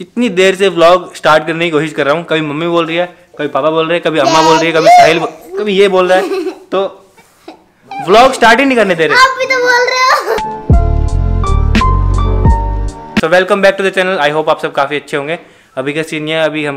इतनी देर से vlog start करने की कोशिश कर रहा हूँ, कभी मम्मी बोल रही है, कभी पापा बोल रहे हैं, कभी अम्मा बोल रही है, कभी साहिल, कभी ये बोल रहा है, तो व्लॉग स्टार्ट ही नहीं करने दे रहे। आप भी तो बोल रहे हो। So welcome back to the channel, I hope आप सब काफ़ी अच्छे होंगे। अभी का सीन है, अभी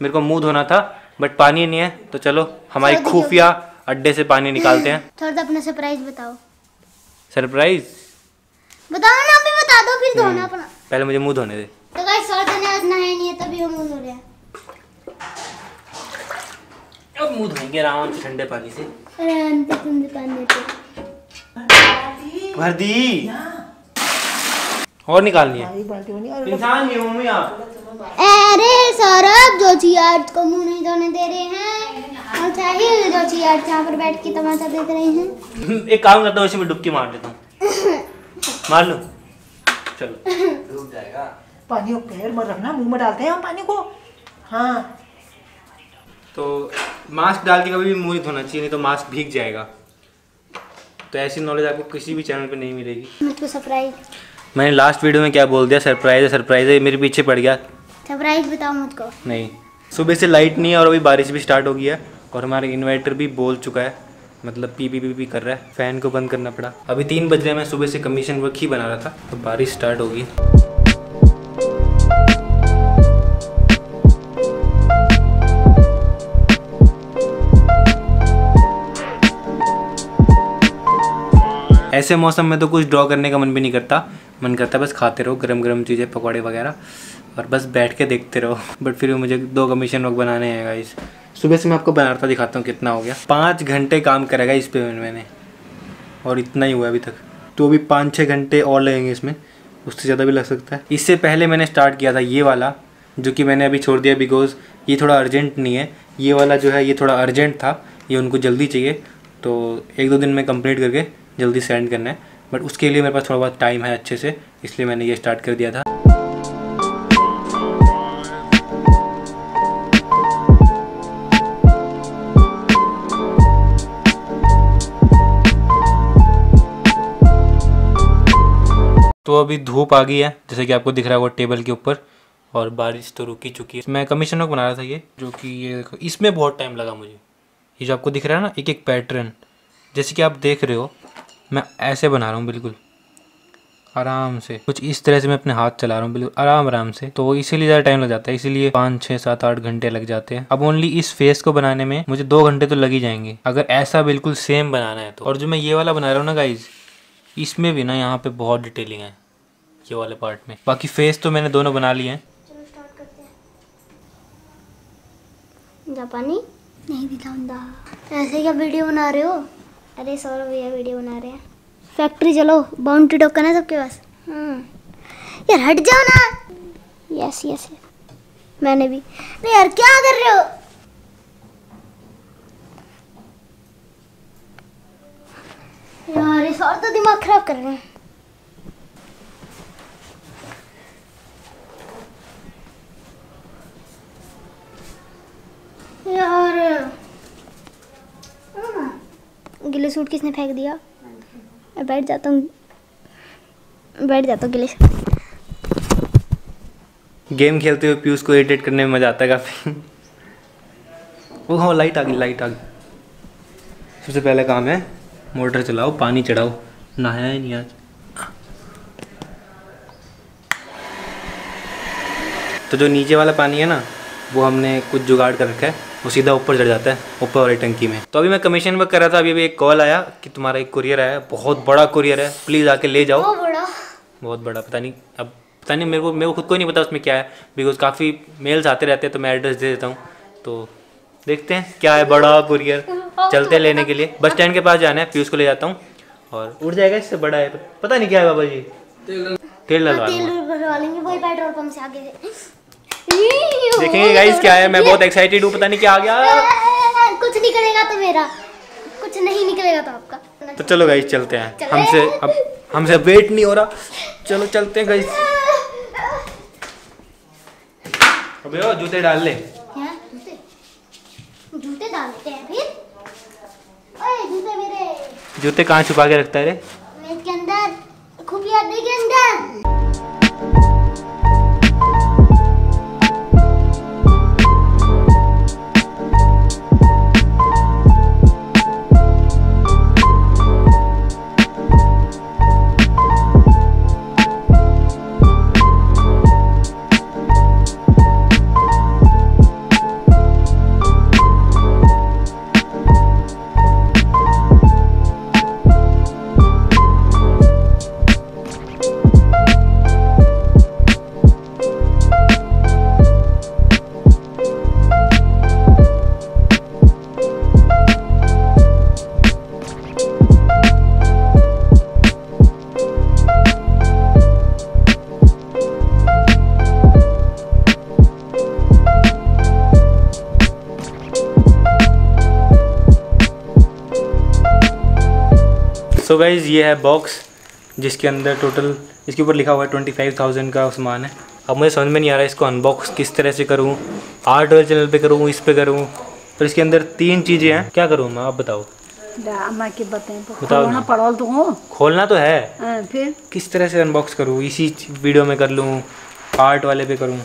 मेरे को मुँह धोना था बट पानी नहीं है, तो चलो हमारी खुफिया अड्डे से पानी निकालते हैं। थोड़ा सा अपना सरप्राइज बताओ। सरप्राइज बताओ ना, अभी बता दो फिर धोना अपना। पहले मुझे मुँह धोने दे। तो गाइस आज नहाया नहीं है तभी हम मुँह धो रहे हैं। अब मुँह धोएंगे आराम से ठंडे पानी से। भर दी और निकालनी है। इंसान ये मम्मी आप। अरे सौरभ जोशी आज को मुँह नहीं धोने दे रहे हैं और साहिल जोशी आज यहाँ पर बैठ के तमाशा देख रहे हैं। एक काम करता हूँ, इसी में डुबकी मार देता हूँ। मार लो, चलो डूब जाएगा पानी। को पैर मत रखना, मुंह में डालते हैं हम पानी को। हाँ तो मास्क डाल के कभी भी मुंह नहीं धोना चाहिए, नहीं तो मास्क भीग जाएगा। तो ऐसी नॉलेज आपको किसी भी चैनल पे नहीं मिलेगी। मुझको सरप्राइज, मैंने लास्ट वीडियो में क्या बोल दिया, सरप्राइज सरप्राइज है, मेरे पीछे पड़ गया। सरप्राइज बताओ मुझको। नहीं, सुबह से लाइट नहीं है और अभी बारिश भी स्टार्ट हो गई है और हमारा इन्वर्टर भी बोल चुका है, मतलब पी पी पी पी कर रहा है, फैन को बंद करना पड़ा। अभी 3 बज रहे हैं, मैं सुबह से कमीशन वर्क ही बना रहा था, तो बारिश स्टार्ट होगी। ऐसे मौसम में तो कुछ ड्रॉ करने का मन भी नहीं करता, मन करता बस खाते रहो गरम गरम चीज़ें, पकौड़े वगैरह, और बस बैठ के देखते रहो। बट फिर मुझे 2 कमीशन वर्क बनाने हैं गाइस। सुबह से मैं आपको बनाता दिखाता हूँ कितना हो गया। 5 घंटे काम करेगा इस पे मैंने, और इतना ही हुआ अभी तक, तो अभी 5-6 घंटे और लगेंगे इसमें, उससे ज़्यादा भी लग सकता है। इससे पहले मैंने स्टार्ट किया था ये वाला, जो कि मैंने अभी छोड़ दिया बिकॉज ये थोड़ा अर्जेंट नहीं है। ये वाला जो है ये थोड़ा अर्जेंट था, ये उनको जल्दी चाहिए, तो 1-2 दिन में कंप्लीट करके जल्दी सेंड करना है, बट उसके लिए मेरे पास थोड़ा बहुत टाइम है अच्छे से, इसलिए मैंने ये स्टार्ट कर दिया था। तो अभी धूप आ गई है जैसे कि आपको दिख रहा होगा टेबल के ऊपर, और बारिश तो रुकी चुकी है। मैं कमीशन वर्क बना रहा था ये, जो कि ये इसमें बहुत टाइम लगा मुझे। ये जो आपको दिख रहा है ना एक एक पैटर्न, जैसे कि आप देख रहे हो मैं ऐसे बना रहा हूँ, बिल्कुल आराम से, कुछ इस तरह से मैं अपने हाथ चला रहा हूँ, बिल्कुल आराम आराम से, तो इसीलिए ज़्यादा टाइम लग जाता है, इसीलिए 5-6-7-8 घंटे लग जाते हैं। अब ओनली इस फेस को बनाने में मुझे 2 घंटे तो लग ही जाएंगे, अगर ऐसा बिल्कुल सेम बनाना है तो। और जो मैं ये वाला बना रहा हूँ ना गाइज, इसमें भी ना यहाँ पे बहुत डिटेलिंग है ये वाले पार्ट में। बाकी फेस तो मैंने दोनों बना लिए हैं। चलो स्टार्ट करते हैं। जापानी नहीं दिखाऊंगा। ऐसे क्या वीडियो बना रहे हो? अरे सौरभ भैया वीडियो बना रहे हैं। फैक्ट्री चलो, बाउंड्री टोकन है सबके पास। यार हट जाओ ना। यस यस मैंने भी। नहीं यार क्या कर रहे हो? यार सौरभ तो दिमाग खराब कर रहे हैं। गिले सूट किसने फेंक दिया? मैं बैठ जाता हूँ, बैठ जाता हूँ गिले। गेम खेलते हुए पीयूष को इरिटेट करने में मजा आता है काफ़ी। ओह हाँ, लाइट आ गई, लाइट आ गई। सबसे पहला काम है मोटर चलाओ, पानी चढ़ाओ। नहाया ही नहीं आज। तो जो नीचे वाला पानी है ना, वो हमने कुछ जुगाड़ कर रखा है, वो सीधा ऊपर चढ़ जाता है ऊपर वाली टंकी में। तो अभी मैं कमीशन वर्क कर रहा था, अभी एक कॉल आया कि तुम्हारा एक कुरियर आया, बहुत बड़ा कुरियर है, प्लीज़ आके ले जाओ। बहुत बड़ा पता नहीं, अब पता नहीं मेरे को खुद को नहीं पता उसमें क्या है, बिकॉज काफ़ी मेल्स आते रहते हैं, तो मैं एड्रेस दे देता हूँ। तो देखते हैं क्या है बड़ा कुरियर, चलते हैं लेने के लिए। बस स्टैंड के पास जाना है, पीयूष को ले जाता हूँ और उड़ जाएगा, इससे बड़ा है पता नहीं क्या है। बाबा जी तेल लगवा देखेंगे गाइस क्या है, मैं बहुत एक्साइटेड हूँ, पता नहीं क्या आ गया। कुछ निकलेगा तो मेरा, कुछ नहीं निकलेगा तो आपका। तो चलो गाइस चलते हैं, हमसे वेट नहीं हो रहा, चलो चलते हैं गाइस। अबे ओ जूते डाल ले। क्या जूते डालते हैं फिर? ओए जूते मेरे, जूते कहाँ छुपा के रखता है रे? मेज के अंदर, खुफिया अड्डे के अंदर। सो गाइज ये है बॉक्स जिसके अंदर टोटल इसके ऊपर लिखा हुआ है 25,000 का सामान है। अब मुझे समझ में नहीं आ रहा है इसको अनबॉक्स किस तरह से करूँ, आर्ट वर्ल्ड चैनल पे करूँ, इस पे करूँ। पर इसके अंदर तीन चीज़ें हैं, क्या करूँ मैं, आप बताओ। बताओ तो खोलना तो है, फिर किस तरह से अनबॉक्स करूँ, इसी वीडियो में कर लूँ, आर्ट वाले पे करूँ।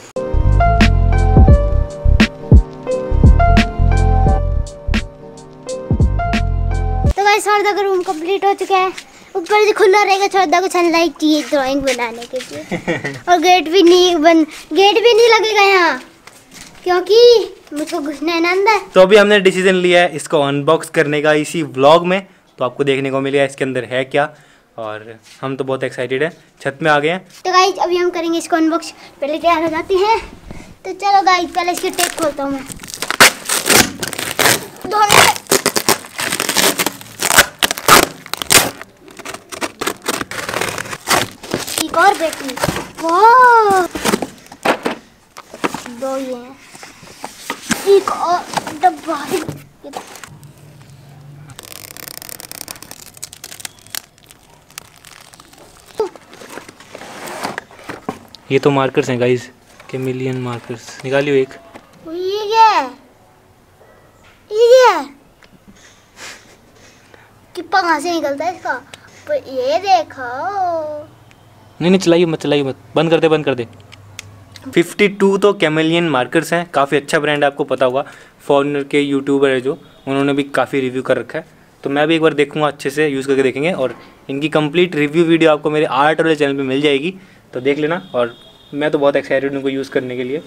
तो गाइस सौरभ का रूम कंप्लीट हो चुका है, ऊपर से खुला रहेगा, सौरभ को सनलाइट चाहिए ड्राइंग बनाने के लिए। और गेट भी नहीं लगेगा यहाँ, क्योंकि मुझको घुसना है ना अंदर। तो अभी हमने डिसीजन लिया है इसको अनबॉक्स करने का इसी व्लॉग में, तो आपको देखने को मिलेगा इसके अंदर है क्या। और हम तो बहुत एक्साइटेड हैं, छत में आ गए हैं। तो गाइज अभी हम करेंगे इसको अनबॉक्स, पहले तैयार हो जाते हैं। तो चलो गाइज पहले इसके टैग खोलता हूँ मैं। एक और बैटरी, वाह दो ये हैं, एक और डब्बा। ये तो मार्कर्स हैं गाइस, के मिलियन मार्कर्स निकालियो एक। ये किप्पा कहाँ से निकलता है इसका, पर ये देखो। नहीं चलाइए मत, बंद कर दे। 52 तो कैमेलियन मार्कर्स हैं, काफ़ी अच्छा ब्रांड है, आपको पता होगा। फॉरेनर के यूट्यूबर है जो, उन्होंने भी काफ़ी रिव्यू कर रखा है। तो मैं भी एक बार देखूंगा, अच्छे से यूज़ करके देखेंगे। और इनकी कंप्लीट रिव्यू वीडियो आपको मेरे आर्ट वाले चैनल पे मिल जाएगी, तो देख लेना। और मैं तो बहुत एक्साइटेड हूँ इनको यूज़ करने के लिए।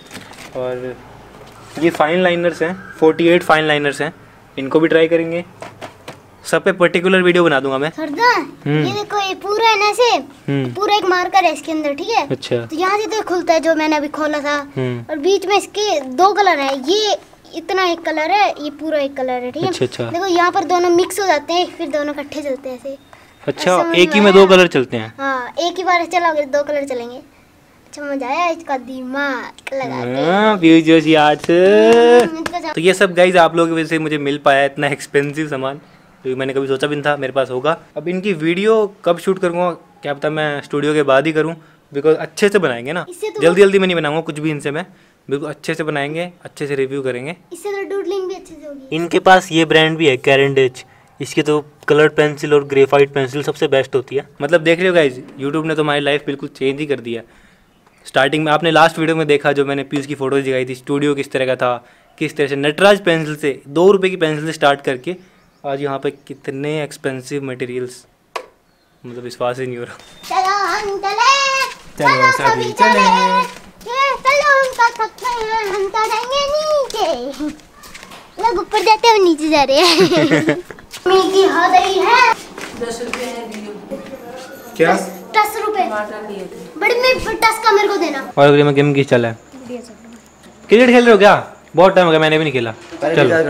और ये फाइन लाइनर्स हैं, 48 फाइन लाइनर्स हैं, इनको भी ट्राई करेंगे। सब पे पर्टिकुलर वीडियो बना दूंगा मैं। ये देखो, ये पूरा है ना, से पूरा एक मार्कर है इसके अंदर, ठीक है। अच्छा, तो यहाँ से तो खुलता है जो मैंने अभी खोला था। और बीच में इसके दो कलर है, ये इतना एक कलर है, ये पूरा एक कलर है, ठीक है। अच्छा। देखो यहाँ पर दोनों मिक्स हो जाते हैं, फिर दोनों इकट्ठे चलते हैं ऐसे। अच्छा, एक ही में दो कलर चलते हैं। हाँ, एक ही बार चलाओगे दो कलर चलेंगे। अच्छा, मजा आया, इसका दिमाग लगा पीयूष जोशी आर्ट्स। तो ये सब गाइज आप लोगों की वजह से मुझे मिल पाया, इतना एक्सपेंसिव सामान तो मैंने कभी सोचा भी नहीं था मेरे पास होगा। अब इनकी वीडियो कब शूट करूँगा क्या पता, मैं स्टूडियो के बाद ही करूँ, बिकॉज अच्छे से बनाएंगे ना, जल्दी मैं नहीं बनाऊँगा कुछ भी इनसे। मैं बिल्कुल अच्छे से बनाएंगे, अच्छे से रिव्यू करेंगे, इससे तो डूडलिंग भी अच्छे से होगी। इनके पास ये ब्रांड भी है, कैरन डैच, इसके तो कलर्ड पेंसिल और ग्रेफाइट पेंसिल सबसे बेस्ट होती है। मतलब देख रहे हो गाइज, यूट्यूब ने तो हमारी लाइफ बिल्कुल चेंज ही कर दिया। स्टार्टिंग में आपने लास्ट वीडियो में देखा जो मैंने पीयूष की फ़ोटोज दिखाई थी, स्टूडियो किस तरह का था, किस तरह से नटराज पेंसिल से, ₹2 की पेंसिल से स्टार्ट करके आज यहाँ पे कितने एक्सपेंसिव मटेरियल्स, मतलब विश्वास ही नहीं हो रहा। चलो हम चले, हम तो जाएंगे नीचे, लोग ऊपर जाते हैं नीचे जा रहे हैं। मिर्ची हो गई है, 10 रुपए ने दिए, क्या 10 रुपए बड़े में 10 का मेरे को देना। और में गेम की चला है, क्रिकेट खेल रहे हो क्या, बहुत टाइम हो गया मैंने भी नहीं खेला। चलो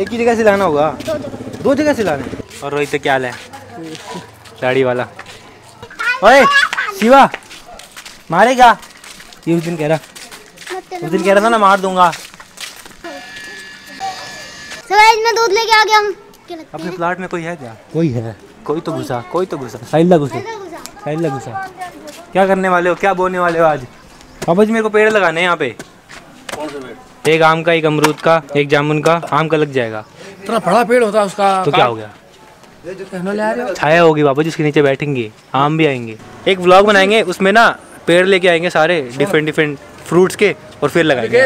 एक ही जगह से लाना होगा, दो जगह से लाना। और रोहित तो क्या हाल है, दाढ़ी वाला। ओए शिवा मारेगा, ये उस दिन कह रहा था ना मार दूंगा। मैं दूध लेके आ गया हूं अपने प्लाट में। कोई है क्या, कोई तो घुसा, साहिल घुसा। क्या करने वाले हो, क्या बोलने वाले हो आज? पापा जी मेरे को पेड़ लगाने हैं यहाँ पे। कौन सा पेड़? एक आम का, एक अमरूद का, एक जामुन का। आम का लग जाएगा, इतना बड़ा पेड़ होता है उसका, तो क्या हो गया, छाया होगी बाबा जी, उसके नीचे बैठेंगे, आम भी आएंगे। एक व्लॉग बनाएंगे उसमें ना पेड़ लेके आएंगे सारे डिफरेंट फ्रूट्स के, और फिर लगाएंगे।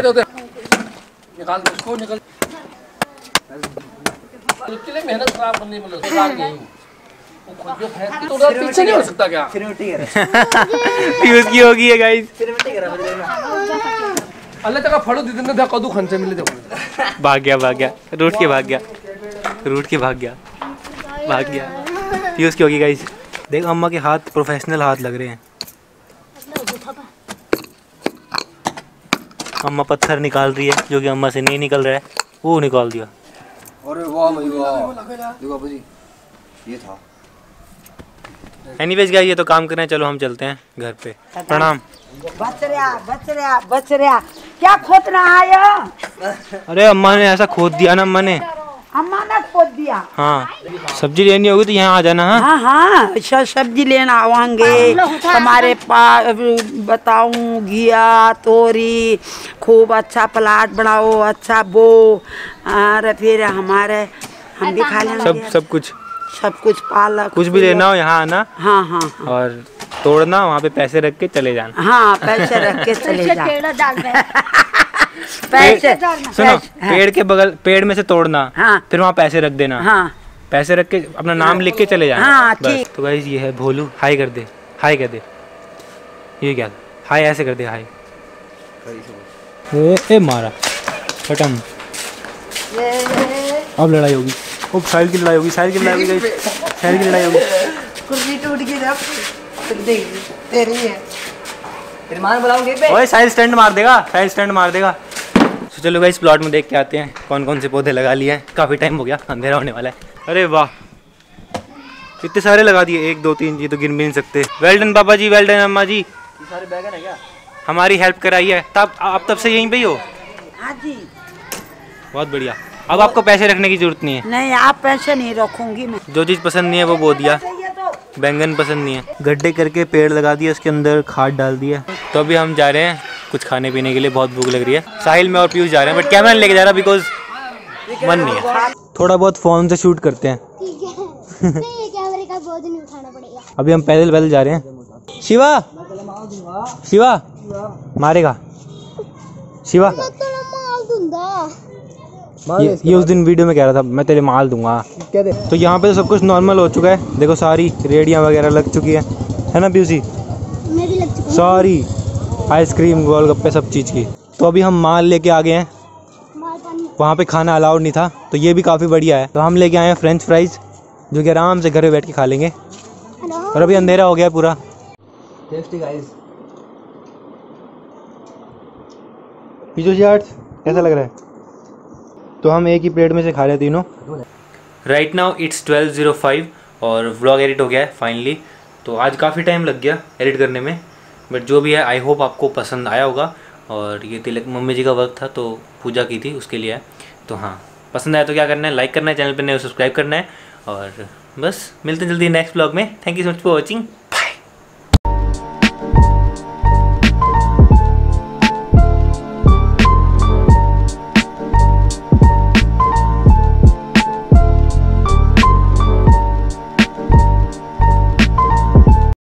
अल्लाह तक फड़ो दे देना, कदू खनसे मिले देखो। भाग गया पीयूष की होगी गाइस। देख अम्मा के हाथ, प्रोफेशनल हाथ लग रहे हैं। अम्मा पत्थर निकाल रही है जो कि अम्मा से नहीं निकल रहा है, वो निकाल दिया। अरे वाह भाई वाह, देखो बाबूजी ये था। एनीवेज गाइस ये तो काम करना है, चलो हम चलते हैं घर पे। प्रणाम। बच रहा क्या खोदना है यो? अरे अम्मा ने ऐसा खोद दिया ना, अम्मा ने खोद दिया। हाँ सब्जी लेनी होगी तो यहाँ आ जाना। हाँ सब्जी लेना आवांगे हमारे पास, बताऊँ घिया तोरी खूब अच्छा प्लाट बनाओ, अच्छा बो, और फिर हमारे हम भी खा लेंगे सब कुछ पालक कुछ भी लेना हो यहाँ आना। हाँ। और तोड़ना, वहाँ पे पैसे रख के चले जाना। हाँ पैसे रख के चले जाना। सुनो, पेड़ के बगल पेड़ में से तोड़ना। हाँ। फिर वहाँ पैसे रख देना। हाँ। पैसे रख के अपना नाम लिख के चले जाना। हाँ, बस। तो गाइस ये है भोलू। हाय कर दे ये क्या हाय, ऐसे कर दे हाय। ए मारा खत्म, अब लड़ाई होगी। अब साहिल की लड़ाई होगी। कुर्सी टूट गई ना तेरी है। ओए साइड स्टैंड मार देगा, तो चलो गाइस प्लॉट में देख के आते हैं कौन कौन से पौधे लगा लिए हैं। काफी टाइम हो गया, अंधेरा होने वाला है। अरे वाह कितने सारे लगा दिए, 1 2 3 ये तो गिन भी नहीं सकते। वेल डन पापा जी, वेल डन अम्मा जी। ये सारे बैगन है क्या? हमारी हेल्प कराई है, तब आप तब से यहीं पे ही हो। हाँ जी बहुत बढ़िया। अब आपको पैसे रखने की जरूरत नहीं है। नहीं आप पैसे नहीं रखूंगी, जो चीज पसंद नहीं है वो बो दिया। बैंगन पसंद नहीं है, गड्ढे करके पेड़ लगा दिया, उसके अंदर खाद डाल दिया। तो अभी हम जा रहे हैं कुछ खाने पीने के लिए, बहुत भूख लग रही है। साहिल में और पीयूष जा रहे हैं, बट कैमरा लेके जा रहा बिकॉज मन नहीं है। थोड़ा बहुत फोन से शूट करते हैं। कैमरे का बोझ नहीं उठाना पड़ेगा। अभी हम पैदल जा रहे हैं। शिवा मारेगा, शिवा ये उस दिन वीडियो में कह रहा था मैं तेरे माल दूंगा। तो यहाँ पे तो सब कुछ नॉर्मल हो चुका है, देखो सारी रेडियाँ वगैरह लग चुकी है ना पीयूसी? मैं भी लग चुका, सारी आइसक्रीम गोलगप्पे सब चीज़ की। तो अभी हम माल लेके आ गए हैं, वहाँ पे खाना अलाउड नहीं था तो ये भी काफ़ी बढ़िया है। तो हम लेके आए हैं फ्रेंच फ्राइज, जो कि आराम से घर पे बैठ के खा लेंगे। और अभी अंधेरा हो गया है पूरा। Tasty guys. पीयूष यार कैसा लग रहा है? तो हम एक ही प्लेट में से खा रहे तीनों। राइट नाउ इट्स 12:05 और व्लॉग एडिट हो गया है फाइनली। तो आज काफ़ी टाइम लग गया एडिट करने में, बट जो भी है आई होप आपको पसंद आया होगा। और ये तिलक मम्मी जी का वर्क था तो पूजा की थी उसके लिए। तो हाँ पसंद आया तो क्या करना है, लाइक करना है, चैनल पर नए सब्सक्राइब करना है। और बस मिलते हैं जल्दी नेक्स्ट व्लॉग में। Thank you so much for watching.